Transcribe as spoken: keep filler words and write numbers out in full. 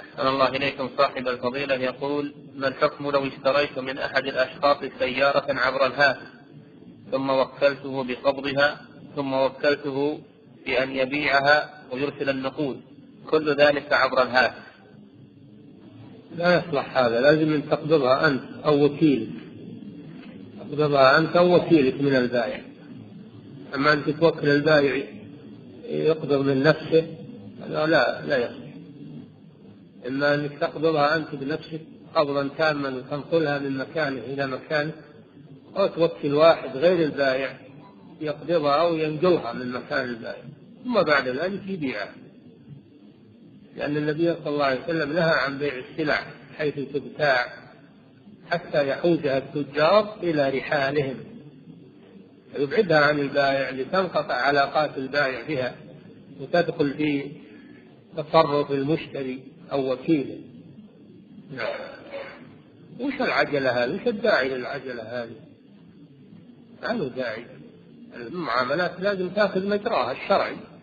أحسن الله إليكم صاحب الفضيلة يقول: ما الحكم لو اشتريت من أحد الأشخاص سيارة عبر الهاتف ثم وكلته بقبضها ثم وكلته بأن يبيعها ويرسل النقود، كل ذلك عبر الهاتف؟ لا يصلح هذا، لازم أن تقبضها أنت أو وكيلك، تقبضها أنت أو وكيلك من البائع. أما أن تتوكل البائع يقبض من نفسه لا لا, لا يصلح. إما أنك تقبضها أنت بنفسك قبضا تاما وتنقلها من مكانه إلى مكانه، أو توكل واحد غير البائع يقبضها أو ينقلها من مكان البائع، ثم بعد ذلك يبيعها، لأن النبي صلى الله عليه وسلم نهى عن بيع السلع حيث تبتاع حتى يحوزها التجار إلى رحالهم، يبعدها عن البائع لتنقطع علاقات البائع بها وتدخل في تصرف المشتري أو وكيله. نعم. وش العجلة هذه؟ وش الداعي للعجلة هذه؟ ما له داعي. المعاملات لازم تأخذ مجراها الشرعي.